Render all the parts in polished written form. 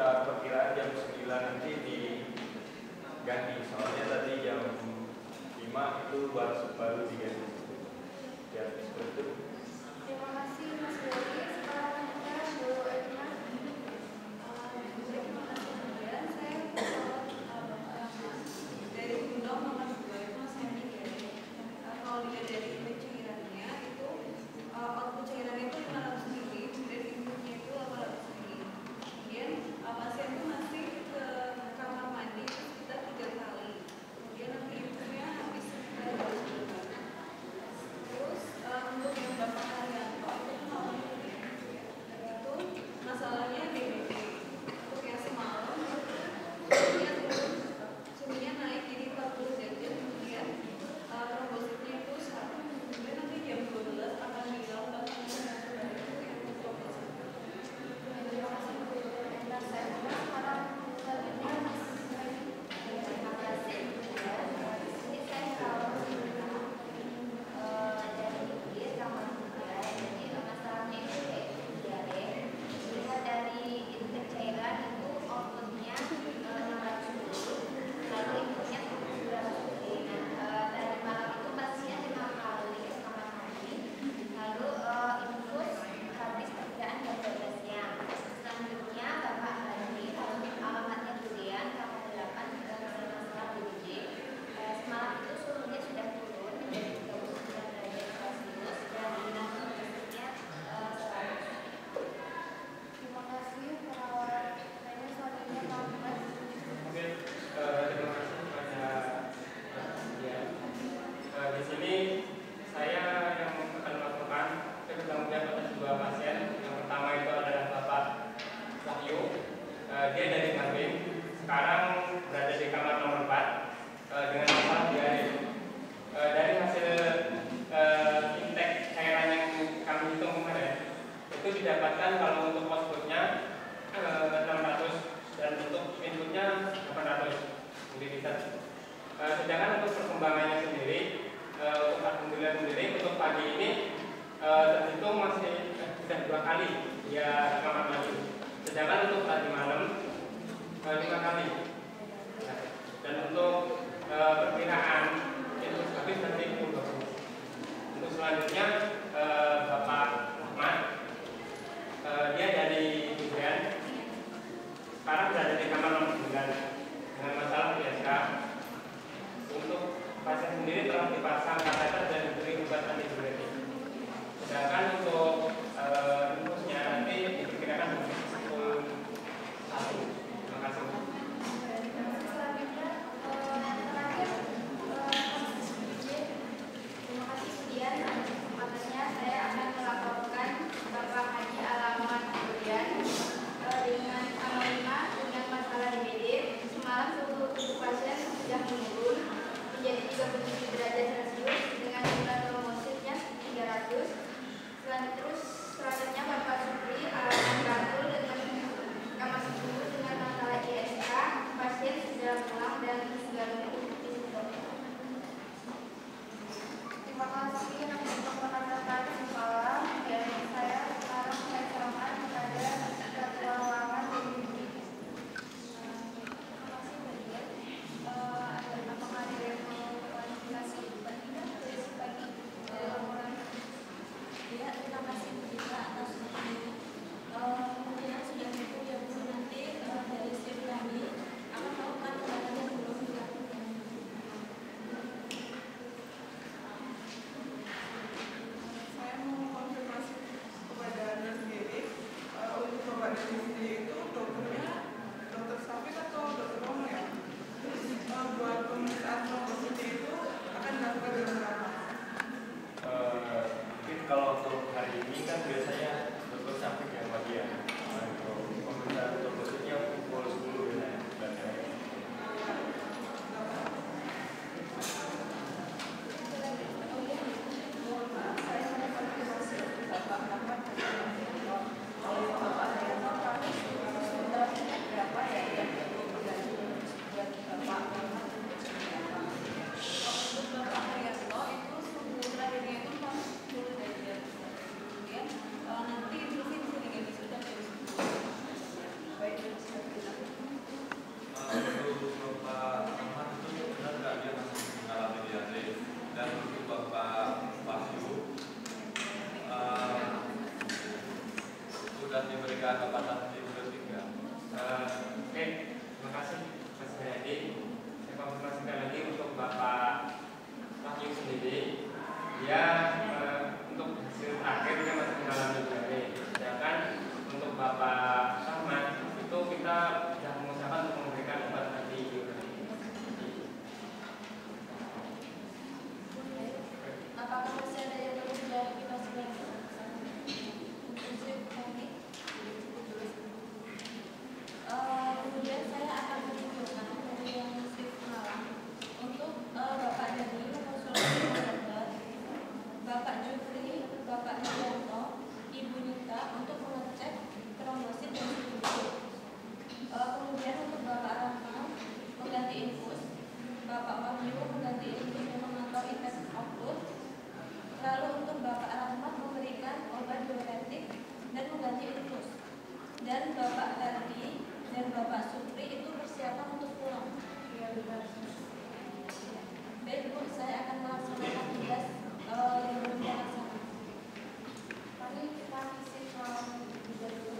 sekitar perkiraan jam 9 nanti diganti, soalnya tadi jam 5 itu baru diganti. Ya, seperti itu. Terima kasih Mas Budi. Sekarang kita Bu Edna. Terima kasih kemudian saya dari Bunda Mas Budi Mas Henry dari kalau dia dari pencairannya itu waktu pencairannya itu 500 ribu, kemudian inputnya itu 800 ribu. Kemudian pasien itu masih ke kamar mandi sekitar 3 kali. Kemudian nanti inputnya habis sekitar 2 ribu. Terus untuk yang Bapak Arianto itu masalahnya DBD. Untuk yang semalam itu suhunya naik jadi 40 derajat, kemudian trombositnya itu 1, kemudian nanti jam 12 akan hilang bahkan yang trombosit. Terima kasih untuk saya sekarang selanjutnya Mas Bayu. Terima kasih. Ini saya kalau dari Inggris sama India, jadi masalahnya itu yaitu diare. Lihat dari cairan itu outputnya 600 ribu, lalu inputnya 700 ribu. Tadi malam itu pastinya 5 kali ke kamar mandi, lalu input habis perkiraan jam 12-nya. Selanjutnya Bapak Hadi, lalu alamatnya Durian, kamar 8 dengan masalah BPJ. Semalam itu suhunya sudah turun menjadi 39 derajat Celcius dan dinamik fisiknya 100. Terima kasih perawat. Tanya soalnya Pak Mas. Oke, terima kasih kepada ya. Di sini saya yang akan melakukan penelitian pada 2 pasien. Yang pertama itu adalah Bapak Wahyu. Dia dari Marbin. Sekarang berada di kamar nomor 4 dengan masalah diare. Dari hasil intake cairan yang kami hitung kemarin itu didapatkan kalau untuk outputnya 600 dan untuk inputnya 800 ml. Sedangkan untuk perkembangannya sendiri, alhamdulillah sendiri untuk pagi ini terhitung masih sudah 2 kali dia kamar maju. Sedangkan untuk tadi malam 5 kali. Dan untuk perkiraan habis nanti itu bagus. Untuk selanjutnya Bapak Rahmat, dia dari Tuhan. Sekarang berada di kamar nomor 9 dengan masalah PSK. Untuk pasien sendiri telah dipasang kateter dan diberi obat antidiuretik. Sedangkan untuk infusnya nanti Oke, terima kasih Mas Hadi. Saya konfirmasikan lagi untuk Bapak Wahyu sendiri. Dia untuk hasil akhirnya masih dalam DPD. Sedangkan untuk Bapak Rahmat itu kita sudah mengusahakan untuk memberikan obat anti diuretik. Apakah masih ada yang perlu dijawab? Kemudian saya akan menunjukkan dari yang shift malam untuk Bapak Dhani konsultasi obat, Bapak Jufri, Bapak Rianto, Ibu Nita untuk mengecek trombosit dan infus. Kemudian untuk Bapak Rahman mengganti infus, Bapak Wahyu mengganti infus yang memantau infeksi okus. Lalu untuk Bapak Rahman memberikan obat diuretik dan mengganti infus. Dan Bapak Dhani dan Bapak Supri itu persiapan untuk pulang. Baik Bu, saya akan melaksanakan tugas yang belum dilaksanakan. Mari kita isi form dulu.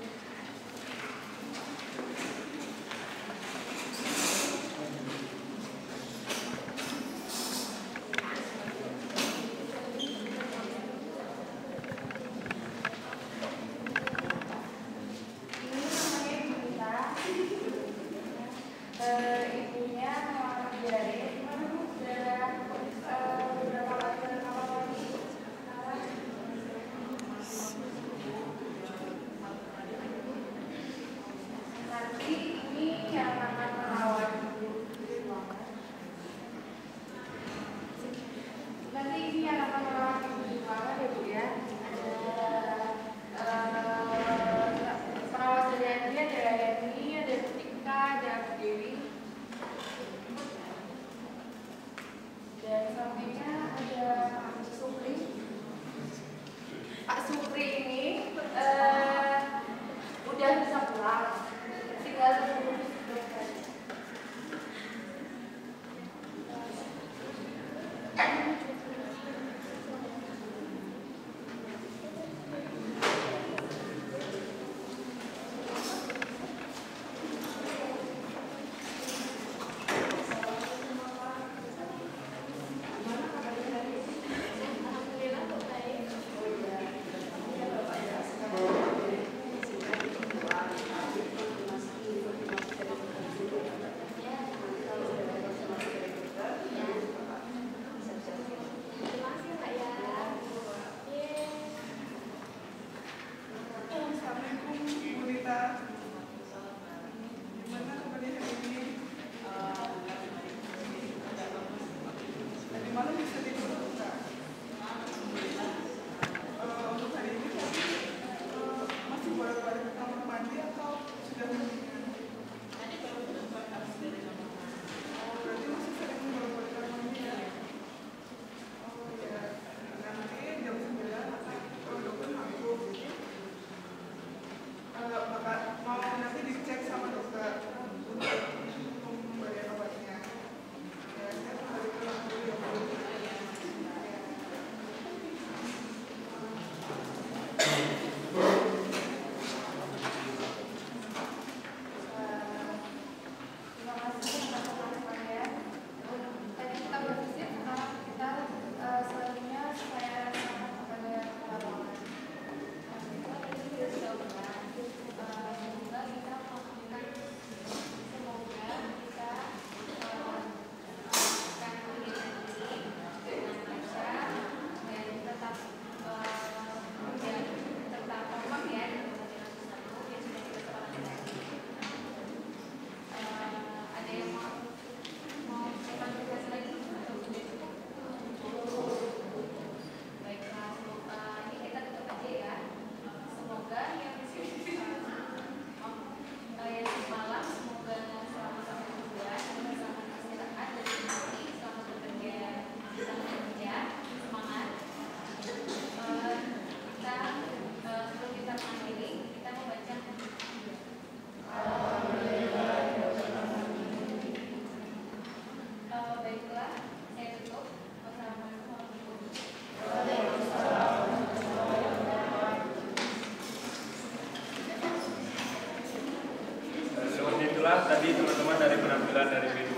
itulah tadi teman-teman dari penampilan dari B2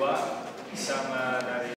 sama dari